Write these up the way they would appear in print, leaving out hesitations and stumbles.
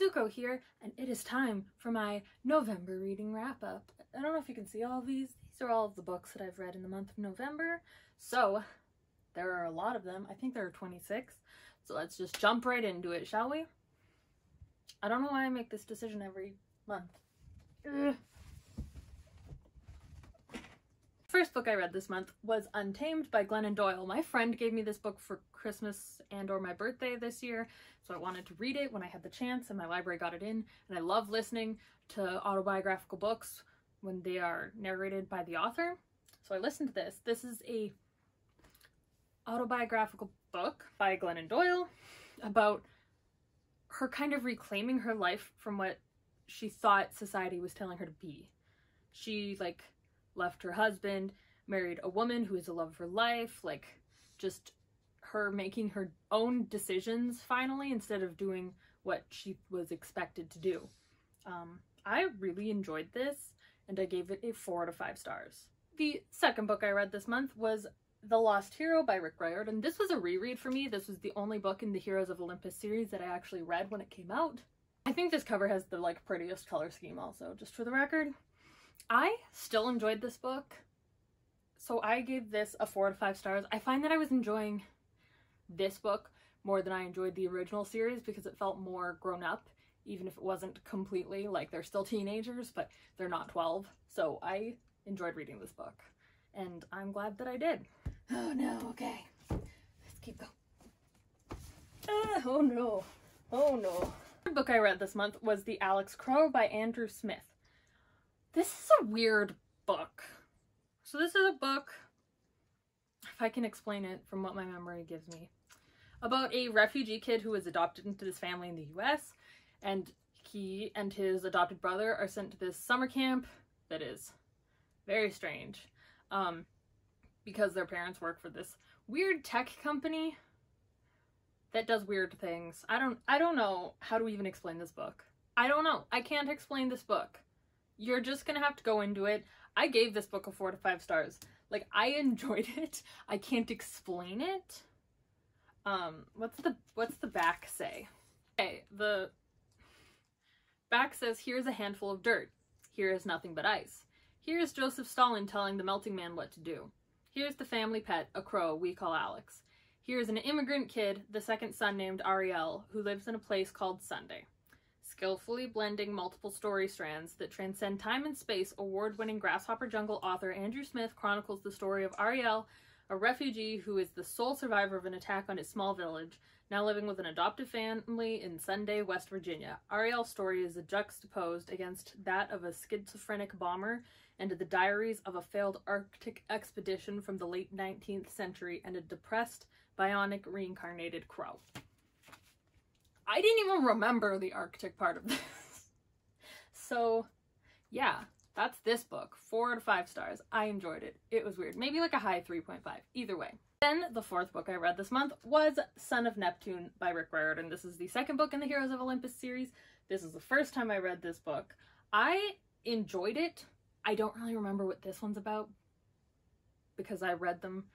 Zuko here, and it is time for my November reading wrap-up. I don't know if you can see all of these. These are all of the books that I've read in the month of November. So, there are a lot of them. I think there are 26. So let's just jump right into it, shall we? I don't know why I make this decision every month. Ugh. First book I read this month was Untamed by Glennon Doyle. My friend gave me this book for Christmas and or my birthday this year, so I wanted to read it when I had the chance, and my library got it in. And I love listening to autobiographical books when they are narrated by the author, so I listened to this. This is a autobiographical book by Glennon Doyle about her kind of reclaiming her life from what she thought society was telling her to be. She, like, left her husband, married a woman who is the love of her life, like, just her making her own decisions finally instead of doing what she was expected to do. I really enjoyed this, and I gave it a 4 out of 5 stars. The second book I read this month was The Lost Hero by Rick Riordan. This was a reread for me. This was the only book in the Heroes of Olympus series that I actually read when it came out. I think this cover has the, like, prettiest color scheme also, just for the record. I still enjoyed this book, so I gave this a 4 out of 5 stars. I find that I was enjoying this book more than I enjoyed the original series because it felt more grown up, even if it wasn't completely. Like, they're still teenagers, but they're not 12, so I enjoyed reading this book, and I'm glad that I did. Oh no, okay. Let's keep going. Ah, oh no. Oh no. The book I read this month was The Alex Crow by Andrew Smith. This is a weird book. So this is a book, if I can explain it from what my memory gives me, about a refugee kid who was adopted into this family in the US, and he and his adopted brother are sent to this summer camp that is very strange because their parents work for this weird tech company that does weird things. I don't know how to even explain this book. I don't know. I can't explain this book. You're just gonna have to go into it. I gave this book a 4 out of 5 stars. Like, I enjoyed it. I can't explain it. What's the back say? Okay, the back says, here's a handful of dirt. Here is nothing but ice. Here's Joseph Stalin telling the melting man what to do. Here's the family pet, a crow we call Alex. Here's an immigrant kid, the second son named Ariel, who lives in a place called Sunday. Skillfully blending multiple story strands that transcend time and space, award-winning Grasshopper Jungle author Andrew Smith chronicles the story of Ariel, a refugee who is the sole survivor of an attack on his small village, now living with an adoptive family in Sunday, West Virginia. Ariel's story is juxtaposed against that of a schizophrenic bomber and the diaries of a failed Arctic expedition from the late 19th century and a depressed, bionic, reincarnated crow. I didn't even remember the Arctic part of this. So, yeah, that's this book. 4 out of 5 stars. I enjoyed it. It was weird. Maybe like a high 3.5. Either way. Then the fourth book I read this month was Son of Neptune by Rick Riordan. This is the second book in the Heroes of Olympus series. This is the first time I read this book. I enjoyed it. I don't really remember what this one's about because I read them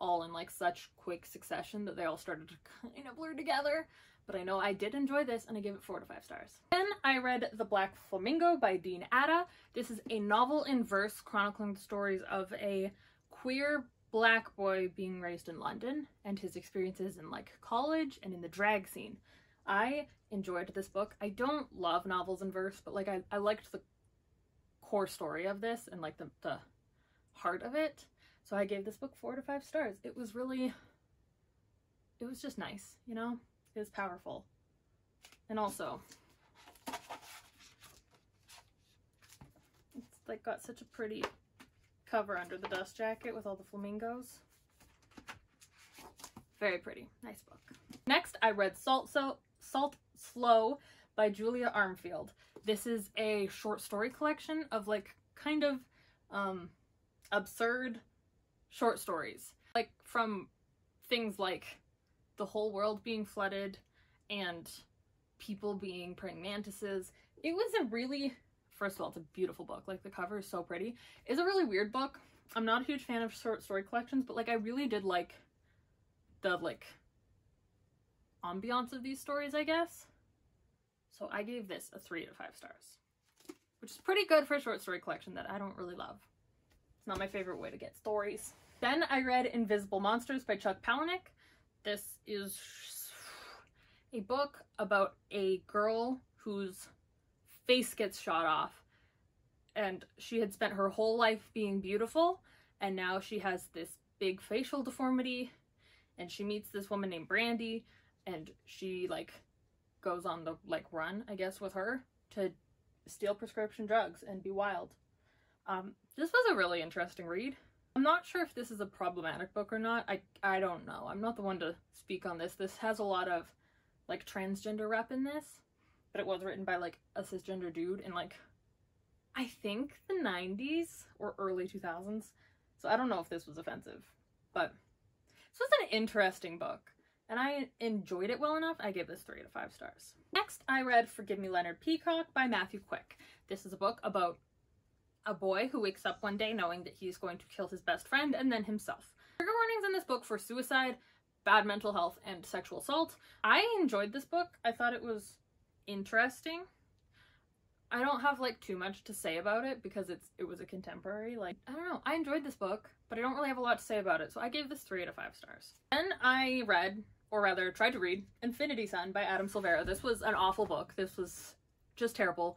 all in, like, such quick succession that they all started to kind of blur together. But I know I did enjoy this, and I gave it 4 out of 5 stars. Then I read The Black Flamingo by Dean Atta. This is a novel in verse chronicling the stories of a queer black boy being raised in London and his experiences in, like, college and in the drag scene. I enjoyed this book. I don't love novels in verse, but, like, I liked the core story of this and, like, the heart of it. So I gave this book 4 out of 5 stars. It was really, it was just nice, you know? Is powerful. And also, it's, like, got such a pretty cover under the dust jacket with all the flamingos. Very pretty. Nice book. Next, I read Salt Slow by Julia Armfield. This is a short story collection of, like, kind of absurd short stories. Like, from things like the whole world being flooded and people being praying mantises. It was a really, first of all, it's a beautiful book. Like, the cover is so pretty. It's a really weird book. I'm not a huge fan of short story collections, but, like, I really did like the, like, ambiance of these stories, I guess. So I gave this a 3 out of 5 stars, which is pretty good for a short story collection that I don't really love. It's not my favorite way to get stories. Then I read Invisible Monsters by Chuck Palahniuk. This is a book about a girl whose face gets shot off, and she had spent her whole life being beautiful, and now she has this big facial deformity, and she meets this woman named Brandy, and she like goes on the like run, I guess, with her to steal prescription drugs and be wild. This was a really interesting read. I'm not sure if this is a problematic book or not. I don't know. I'm not the one to speak on this. This has a lot of like transgender rep in this, but it was written by like a cisgender dude in like I think the 90s or early 2000s. So I don't know if this was offensive, but this was an interesting book and I enjoyed it well enough. I gave this 3 out of 5 stars. Next, I read Forgive Me, Leonard Peacock by Matthew Quick. This is a book about a boy who wakes up one day knowing that he's going to kill his best friend and then himself. Trigger warnings in this book for suicide, bad mental health, and sexual assault. I enjoyed this book. I thought it was interesting. I don't have like too much to say about it because it was a contemporary, like, I don't know. I enjoyed this book, but I don't really have a lot to say about it. So I gave this 3 out of 5 stars. Then I read, or rather tried to read, Infinity Son by Adam Silvera. This was an awful book. This was just terrible.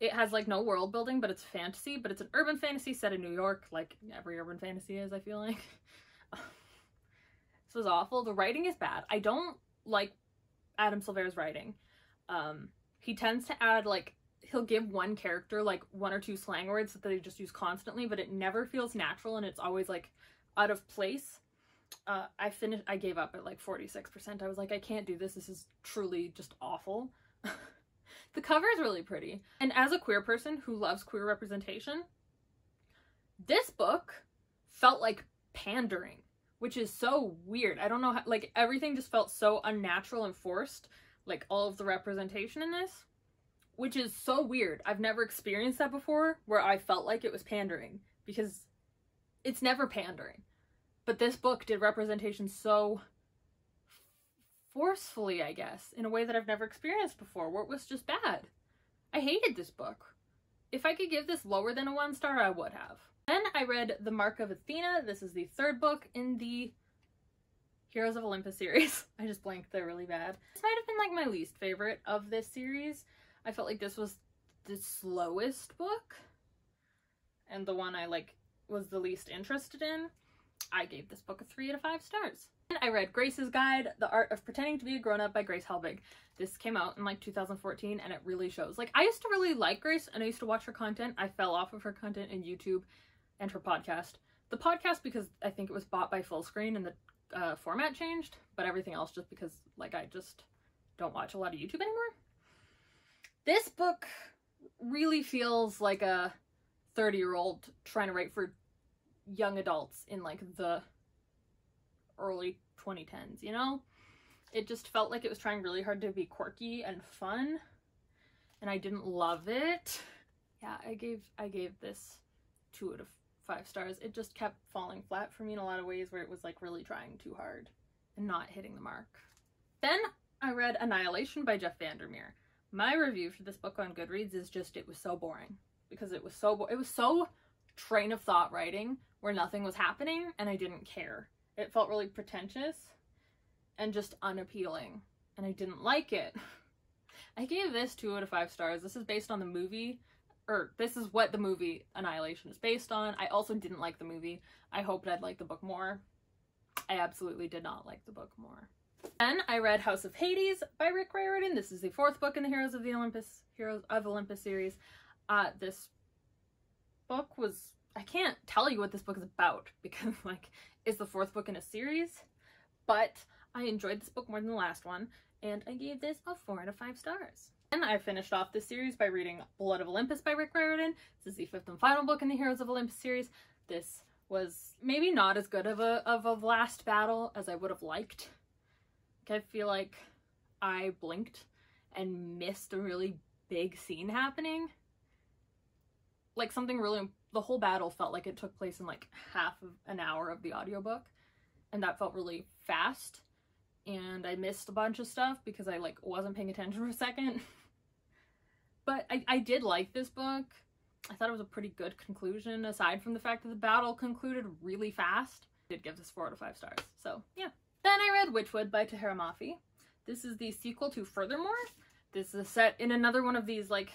It has like no world building, but it's fantasy, but it's an urban fantasy set in New York, like every urban fantasy is, I feel like. This was awful. The writing is bad. I don't like Adam Silvera's writing. He tends to add like, he'll give one character like 1 or 2 slang words that they just use constantly, but it never feels natural and it's always like out of place. I gave up at like 46%. I was like, I can't do this. This is truly just awful. The cover is really pretty. And as a queer person who loves queer representation, this book felt like pandering, which is so weird. I don't know how, like everything just felt so unnatural and forced, like all of the representation in this, which is so weird. I've never experienced that before where I felt like it was pandering, because it's never pandering. But this book did representation so forcefully, I guess, in a way that I've never experienced before, where it was just bad. I hated this book. If I could give this lower than a 1 star, I would have. Then I read The Mark of Athena. This is the 3rd book in the Heroes of Olympus series. I just blanked, they're really bad. This might have been like my least favorite of this series. I felt like this was the slowest book and the one I like was the least interested in. I gave this book a 3 out of 5 stars. And I read Grace's Guide, The Art of Pretending to be a Grown-Up by Grace Helbig. This came out in like 2014 and it really shows. Like I used to really like Grace and I used to watch her content. I fell off of her content and YouTube and her podcast. The podcast because I think it was bought by Full Screen and the format changed, but everything else just because like I just don't watch a lot of YouTube anymore. This book really feels like a 30-year-old trying to write for young adults in like the early 2010s, you know? It just felt like it was trying really hard to be quirky and fun, and I didn't love it. Yeah, I gave this 2 out of 5 stars. It just kept falling flat for me in a lot of ways where it was like really trying too hard and not hitting the mark. Then I read Annihilation by Jeff Vandermeer. My review for this book on Goodreads is just, it was so boring because it was so train of thought writing where nothing was happening and I didn't care. It felt really pretentious and just unappealing and I didn't like it. I gave this 2 out of 5 stars. This is based on the movie, or this is what the movie Annihilation is based on. I also didn't like the movie. I hoped I'd like the book more. I absolutely did not like the book more. Then I read House of Hades by Rick Riordan. This is the 4th book in the Heroes of Olympus series. This book was, I can't tell you what this book is about because like it's the 4th book in a series, but I enjoyed this book more than the last one and I gave this a 4 out of 5 stars. And I finished off this series by reading Blood of Olympus by Rick Riordan. This is the 5th and final book in the Heroes of Olympus series. This was maybe not as good of a last battle as I would have liked. I feel like I blinked and missed a really big scene happening. Like something really, the whole battle felt like it took place in like half of an hour of the audiobook, and that felt really fast and I missed a bunch of stuff because I like wasn't paying attention for a second. But I did like this book. I thought it was a pretty good conclusion, aside from the fact that the battle concluded really fast. It did give this 4 out of 5 stars, so yeah. Then I read Witchwood by Tahereh Mafi. This is the sequel to Furthermore. This is set in another one of these, like,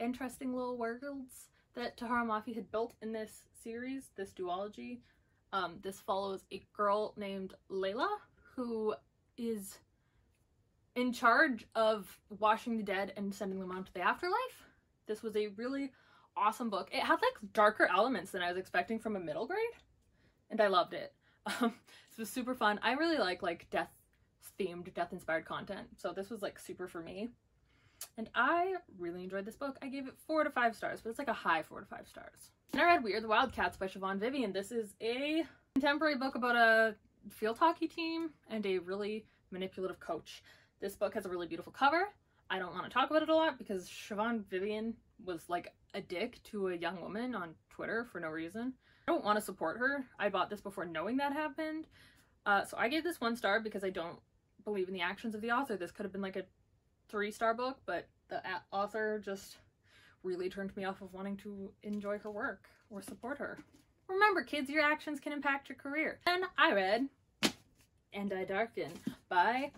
interesting little worlds that Tahereh Mafi had built in this series, this duology. This follows a girl named Layla, who is in charge of washing the dead and sending them on to the afterlife. This was a really awesome book. It had, like, darker elements than I was expecting from a middle grade, and I loved it. This was super fun. I really like death-themed, death-inspired content, so this was, like, super for me. And I really enjoyed this book. I gave it 4 out of 5 stars, but it's like a high 4 out of 5 stars. And I read We Are the Wildcats by Siobhan Vivian. This is a contemporary book about a field hockey team and a really manipulative coach. This book has a really beautiful cover. I don't want to talk about it a lot because Siobhan Vivian was like a dick to a young woman on Twitter for no reason. I don't want to support her. I bought this before knowing that happened. So I gave this 1 star because I don't believe in the actions of the author. This could have been like a 3-star book, but the author just really turned me off of wanting to enjoy her work or support her. Remember, kids, your actions can impact your career. Then I read And I Darken by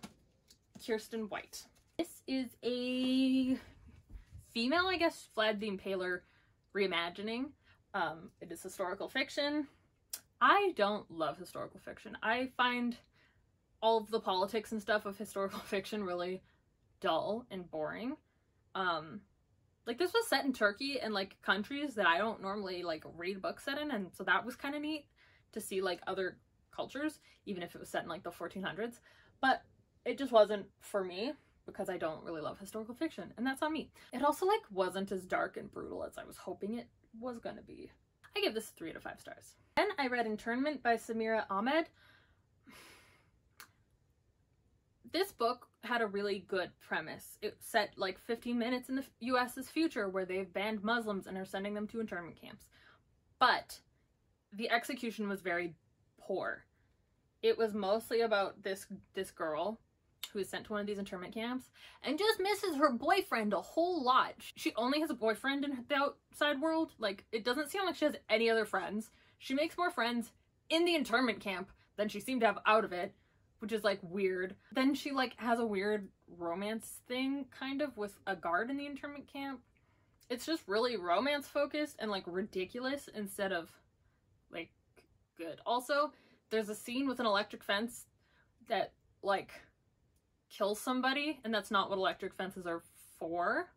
Kirsten White. This is a female, I guess, Vlad the Impaler reimagining. It is historical fiction. I don't love historical fiction. I find all of the politics and stuff of historical fiction really dull and boring. Like, this was set in Turkey and, like, countries that I don't normally, like, read books set in, and so that was kind of neat to see, like, other cultures, even if it was set in, like, the 1400s. But it just wasn't for me because I don't really love historical fiction, and that's on me. It also, like, wasn't as dark and brutal as I was hoping it was gonna be. I give this 3 out of 5 stars. Then I read Internment by Samira Ahmed. This book had a really good premise. It set like 15 minutes in the US's future where they've banned Muslims and are sending them to internment camps. But the execution was very poor. It was mostly about this girl who is sent to one of these internment camps and just misses her boyfriend a whole lot. She only has a boyfriend in the outside world. Like, it doesn't seem like she has any other friends. She makes more friends in the internment camp than she seemed to have out of it, which is, like, weird. Then she, like, has a weird romance thing, kind of, with a guard in the internment camp. It's just really romance-focused and, like, ridiculous instead of, like, good. Also, there's a scene with an electric fence that, like, kills somebody, and that's not what electric fences are for.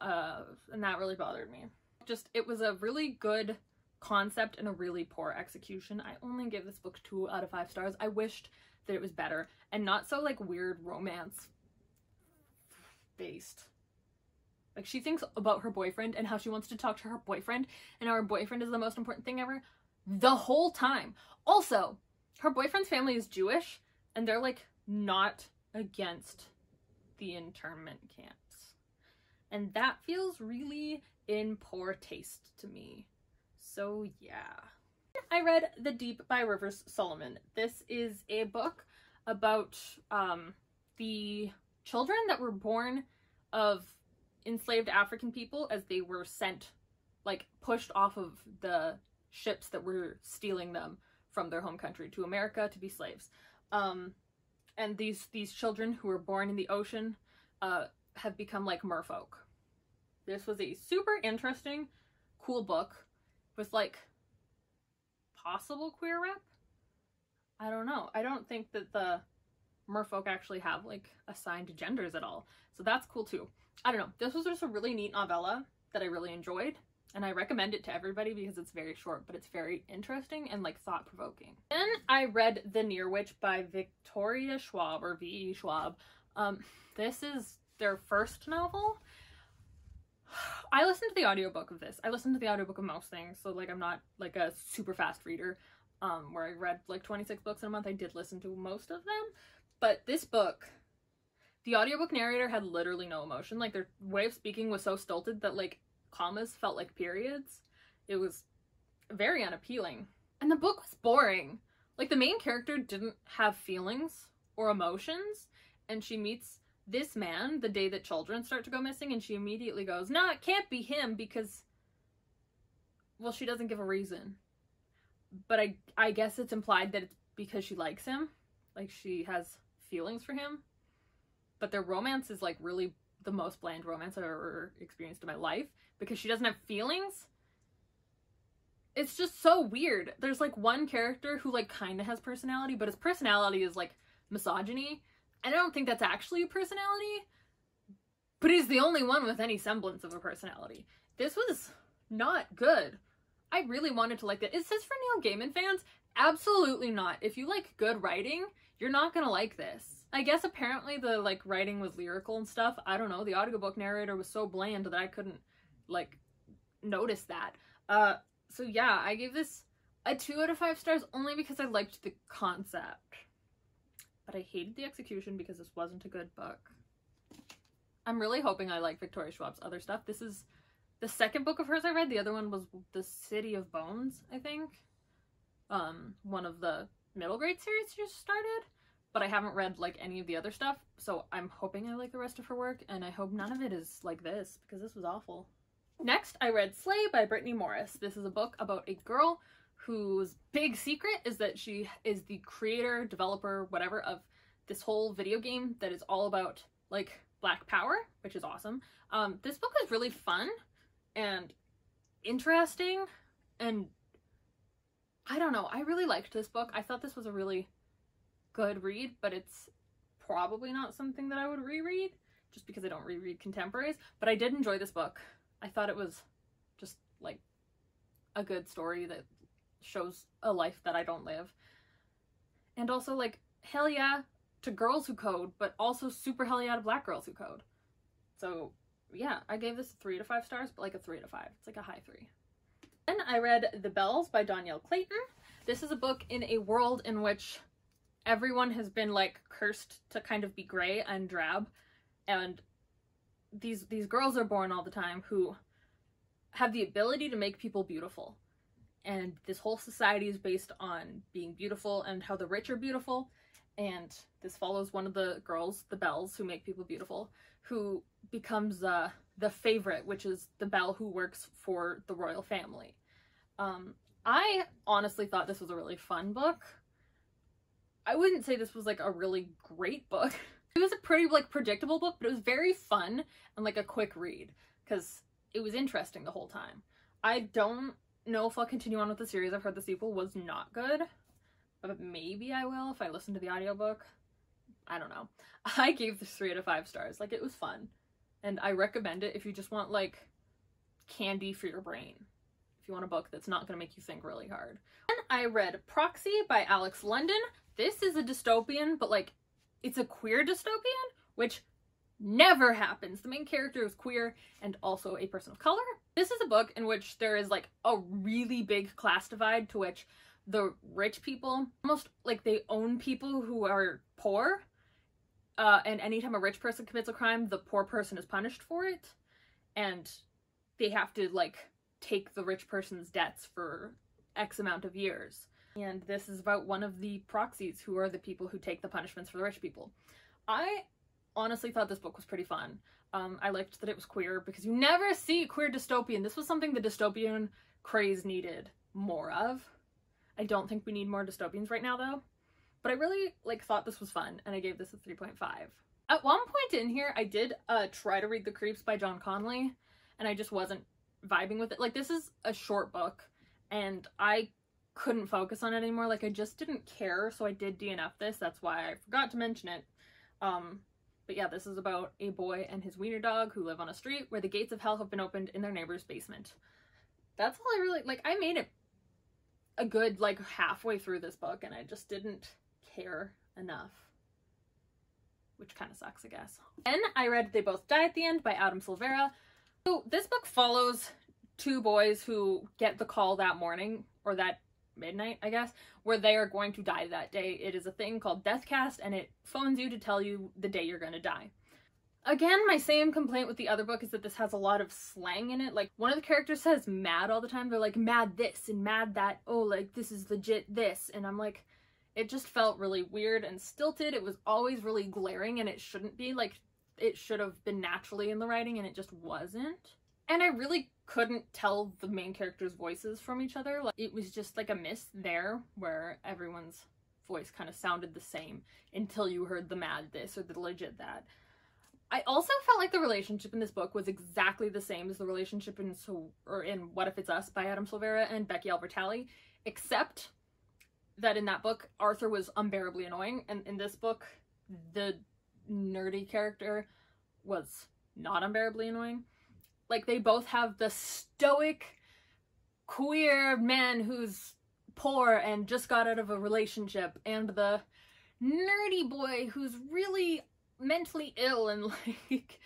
And that really bothered me. Just, it was a really good concept and a really poor execution. I only give this book 2 out of 5 stars. I wished that it was better and not so, like, weird romance based. Like, she thinks about her boyfriend and how she wants to talk to her boyfriend and how her boyfriend is the most important thing ever the whole time. Also, her boyfriend's family is Jewish and they're, like, not against the internment camps. And that feels really in poor taste to me. So yeah. I read The Deep by Rivers Solomon. This is a book about the children that were born of enslaved African people as they were sent, like, pushed off of the ships that were stealing them from their home country to America to be slaves. And these children who were born in the ocean have become, like, merfolk. This was a super interesting, cool book with, like, possible queer rep? I don't know. I don't think that the merfolk actually have, like, assigned genders at all. So that's cool too. I don't know. This was just a really neat novella that I really enjoyed, and I recommend it to everybody because it's very short, but it's very interesting and, like, thought-provoking. Then I read The Near Witch by Victoria Schwab, or V.E. Schwab. This is their first novel. I listened to the audiobook of this. I listened to the audiobook of most things, so, like, I'm not, like, a super fast reader, where I read, like, 26 books in a month. I did listen to most of them, but this book, the audiobook narrator had literally no emotion. Like, their way of speaking was so stilted that, like, commas felt like periods. It was very unappealing. And the book was boring. Like, the main character didn't have feelings or emotions, and she meets this man the day that children start to go missing, and she immediately goes, no, it can't be him because, well, she doesn't give a reason. But I guess it's implied that it's because she likes him. Like, she has feelings for him. But their romance is, like, really the most bland romance I've ever experienced in my life because she doesn't have feelings. It's just so weird. There's, like, one character who, like, kind of has personality, but his personality is, like, misogyny. And I don't think that's actually a personality, but he's the only one with any semblance of a personality. This was not good. I really wanted to like that. Is this for Neil Gaiman fans? Absolutely not. If you like good writing, you're not gonna like this. I guess apparently the, like, writing was lyrical and stuff. I don't know. The audiobook narrator was so bland that I couldn't, like, notice that. So yeah, I gave this a 2 out of 5 stars only because I liked the concept. But I hated the execution because this wasn't a good book. I'm really hoping I like Victoria Schwab's other stuff. This is the second book of hers I read. The other one was The City of Bones, I think. One of the middle grade series she started. But I haven't read, like, any of the other stuff. So I'm hoping I like the rest of her work. And I hope none of it is like this, because this was awful. Next, I read Slay by Brittany Morris. This is a book about a girl whose big secret is that she is the creator, developer, whatever, of this whole video game that is all about, like, Black Power, which is awesome. This book is really fun and interesting, and I don't know, I really liked this book. I thought this was a really good read, but it's probably not something that I would reread, just because I don't reread contemporaries, but I did enjoy this book. I thought it was just, like, a good story that shows a life that I don't live. And also, like, hell yeah to girls who code, but also super hell yeah to Black girls who code. So yeah, I gave this a 3 out of 5 stars, but like a 3 out of 5. It's like a high 3. Then I read The Bells by Danielle Clayton. This is a book in a world in which everyone has been, like, cursed to kind of be gray and drab, and these girls are born all the time who have the ability to make people beautiful. And this whole society is based on being beautiful and how the rich are beautiful. And this follows one of the girls, the Bells, who make people beautiful, who becomes the favorite, which is the Belle who works for the royal family. I honestly thought this was a really fun book. I wouldn't say this was, like, a really great book. It was a pretty, like, predictable book, but it was very fun and, like, a quick read because it was interesting the whole time. I don't know if I'll continue on with the series. I've heard the sequel was not good, but maybe I will if I listen to the audiobook. I don't know. I gave this 3 out of 5 stars. Like, it was fun, and I recommend it if you just want, like, candy for your brain, if you want a book that's not gonna make you think really hard. And I read Proxy by Alex London. This is a dystopian, but, like, it's a queer dystopian, which never happens. The main character is queer and also a person of color. This is a book in which there is, like, a really big class divide to which the rich people almost, like, they own people who are poor, and anytime a rich person commits a crime, the poor person is punished for it, and they have to, like, take the rich person's debts for X amount of years. And this is about one of the proxies, who are the people who take the punishments for the rich people. I honestly thought this book was pretty fun. I liked that it was queer because you never see queer dystopian. This was something the dystopian craze needed more of. I don't think we need more dystopians right now though, but I really, like, thought this was fun, and I gave this a 3.5. At one point in here I did try to read The Creeps by John Conley, and I just wasn't vibing with it. Like, this is a short book and I couldn't focus on it anymore. Like, I just didn't care, so I did DNF this. That's why I forgot to mention it. But yeah, this is about a boy and his wiener dog who live on a street where the gates of hell have been opened in their neighbor's basement. That's all I really, like, I made it a good, like, halfway through this book and I just didn't care enough, which kind of sucks, I guess. Then I read They Both Die at the End by Adam Silvera. So this book follows two boys who get the call that morning, or that midnight, I guess, where they are going to die that day. It is a thing called Death Cast, and it phones you to tell you the day you're gonna die. Again, my same complaint with the other book is that this has a lot of slang in it. Like, one of the characters says mad all the time. They're like, mad this and mad that. Oh, like, this is legit this. And I'm like, it just felt really weird and stilted. It was always really glaring, and it shouldn't be. Like, it should have been naturally in the writing, and it just wasn't. And I really couldn't tell the main characters' voices from each other. Like, it was just like a miss there where everyone's voice kind of sounded the same until you heard the mad this or the legit that. I also felt like the relationship in this book was exactly the same as the relationship in What If It's Us by Adam Silvera and Becky Albertalli, except that in that book, Arthur was unbearably annoying, and in this book, the nerdy character was not unbearably annoying. Like, they both have the stoic, queer man who's poor and just got out of a relationship, and the nerdy boy who's really mentally ill and like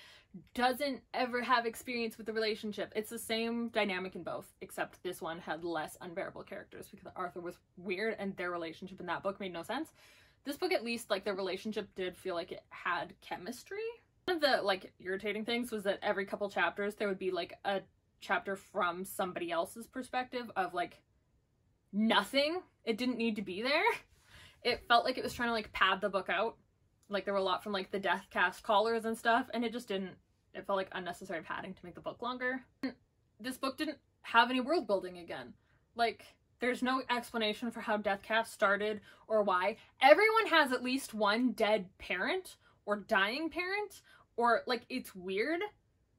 doesn't ever have experience with the relationship. It's the same dynamic in both, except this one had less unbearable characters because Arthur was weird and their relationship in that book made no sense. This book, at least, like, their relationship did feel like it had chemistry. One of the like irritating things was that every couple chapters there would be like a chapter from somebody else's perspective of like nothing. It didn't need to be there. It felt like it was trying to like pad the book out. Like, there were a lot from like the Death Cast callers and stuff, and it just didn't, it felt like unnecessary padding to make the book longer. And this book didn't have any world building again. Like, there's no explanation for how Death Cast started or why. Everyone has at least one dead parent or dying parent, or like, it's weird.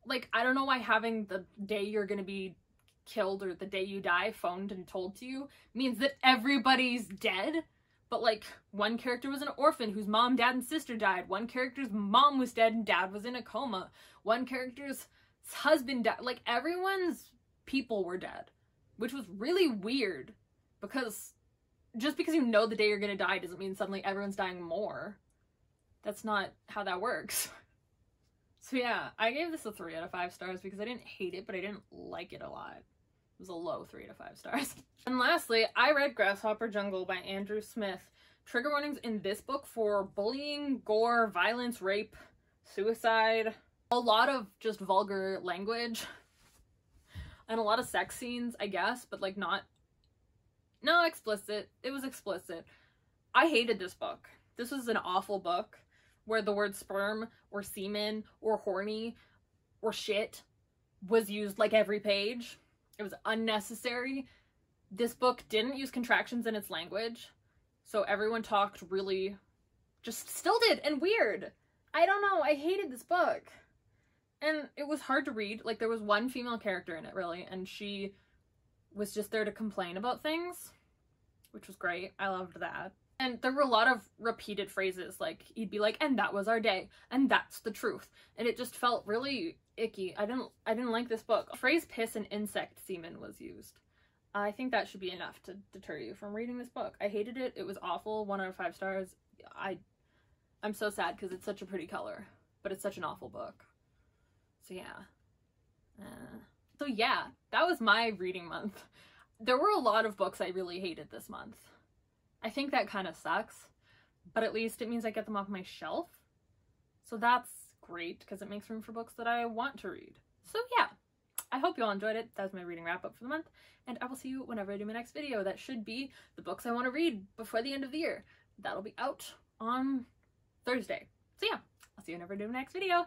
Like, I don't know why having the day you're gonna be killed or the day you die phoned and told to you means that everybody's dead. But like, one character was an orphan whose mom, dad, and sister died. One character's mom was dead and dad was in a coma. One character's husband died. Like, everyone's people were dead, which was really weird, because just because you know the day you're gonna die doesn't mean suddenly everyone's dying more. That's not how that works. So yeah, I gave this a 3 out of 5 stars because I didn't hate it, but I didn't like it a lot. It was a low 3 out of 5 stars. And lastly, I read Grasshopper Jungle by Andrew Smith. Trigger warnings in this book for bullying, gore, violence, rape, suicide, a lot of just vulgar language, and a lot of sex scenes, I guess, but like not explicit. It was explicit. I hated this book. This was an awful book where the word sperm or semen or horny or shit was used like every page. It was unnecessary. This book didn't use contractions in its language, so everyone talked really just stilted and weird. I don't know, I hated this book. And it was hard to read. Like, there was one female character in it, really, and she was just there to complain about things, which was great. I loved that. And there were a lot of repeated phrases, like, he'd be like, and that was our day, and that's the truth. And it just felt really icky. I didn't like this book. The phrase piss and insect semen was used. I think that should be enough to deter you from reading this book. I hated it. It was awful. 1 out of 5 stars. I'm so sad because it's such a pretty color, but it's such an awful book. So yeah. So yeah, that was my reading month. There were a lot of books I really hated this month. I think that kind of sucks, but at least it means I get them off my shelf. So that's great, because it makes room for books that I want to read. So yeah, I hope you all enjoyed it. That was my reading wrap up for the month, and I will see you whenever I do my next video. That should be the books I want to read before the end of the year. That'll be out on Thursday. So yeah, I'll see you whenever I do my next video.